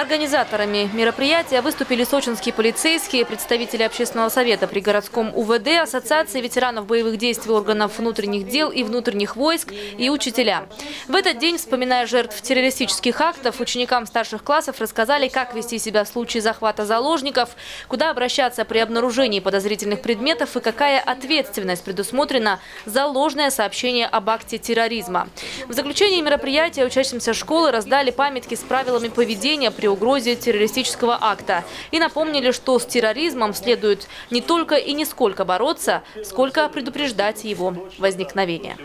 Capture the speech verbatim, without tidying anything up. Организаторами мероприятия выступили сочинские полицейские, представители общественного совета при городском УВД, ассоциации ветеранов боевых действий органов внутренних дел и внутренних войск и учителя. В этот день, вспоминая жертв террористических актов, ученикам старших классов рассказали, как вести себя в случае захвата заложников, куда обращаться при обнаружении подозрительных предметов и какая ответственность предусмотрена за ложное сообщение об акте терроризма. В заключении мероприятия учащимся школы раздали памятки с правилами поведения при угрозе террористического акта и напомнили, что с терроризмом следует не только и не сколько бороться, сколько предупреждать его возникновение.